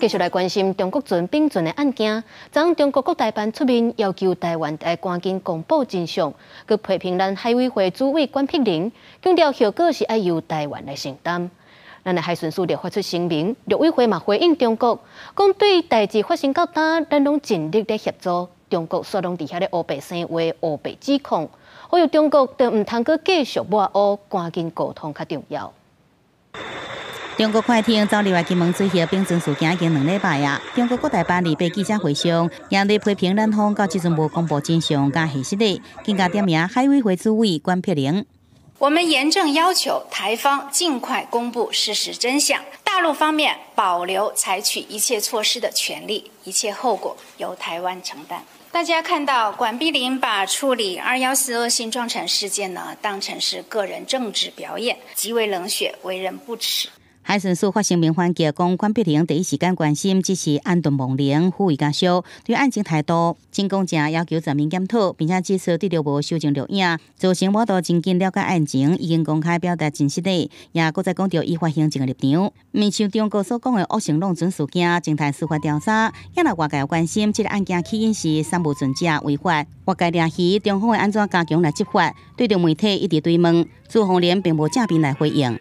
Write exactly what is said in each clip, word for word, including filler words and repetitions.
继续来关心中国船并船的案件。昨中国国台办出面要求台湾台赶紧公布真相，佮批评咱海委会主委管碧玲，强调后果是要由台湾来承担。咱的海巡署就发出声明，陆委会嘛回应中国，讲对代志发生到呾，咱拢尽力咧协助。中国煞拢伫遐咧乌白生话、乌白指控，呼吁中国就毋通佮继续抹黑，赶紧沟通较重要。 中国快艇走入来金门水域并船事件已经两礼拜啊！中国国台办二八记者会上，严厉批评咱方到即阵无公布真相甲核实的，更加点名海委会主委管碧玲。我们严正要求台方尽快公布事实真相，大陆方面保留采取一切措施的权利，一切后果由台湾承担。 大家看到管碧玲把处理二一四恶性撞船事件呢当成是个人政治表演，极为冷血，为人不齿。海巡署发声明反击，讲管碧玲第一时间关心只是案件亡灵，呼吁家属对案情态度真公正，要求全面检讨，并且至少对着无修正录影，造成我都真紧了解案情，已经公开表达真实的，也搁再讲到依法行政的立场。毋像中国所讲的恶性弄船事件，静待司法调查，也若外界关心，这个案件起因是三无存者违法，外界抓起中方会安怎加强来执法？对着媒体一直追问，朱凤莲并无正面来回应。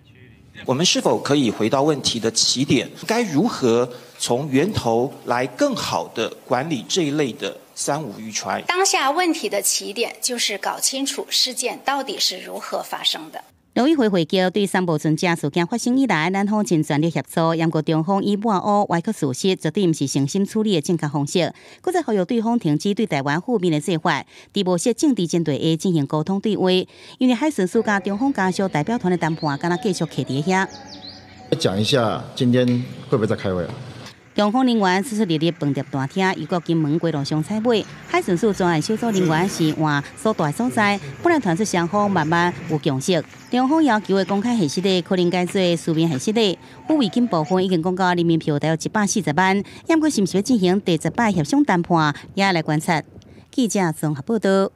我们是否可以回到问题的起点？该如何从源头来更好地管理这一类的三无渔船？当下问题的起点就是搞清楚事件到底是如何发生的。 陆委会回击对三无存者事件发生以来，咱方尽全力协助，严格中方以抹黑、歪曲事实，绝对毋是诚心处理的正确方式。搁再呼吁对方停止对台湾负面的做法，伫无涉政治针对下进行沟通对话。因为海巡署甲中方家属代表团的谈判，敢若继续徛伫遐。讲一下，今天会不会再开会啊？ 中方人员四十二日饭店大厅，移到金门街路上采买。海巡署专案小组人员是换所在所在，不然传出双方慢慢有共识。中方要求的公开核实的，可能改做书面核实的。有违禁部分已经公告人民票大约一百四十万，也毋过是毋是要进行第十摆协商谈判，也来观察。记者综合报道。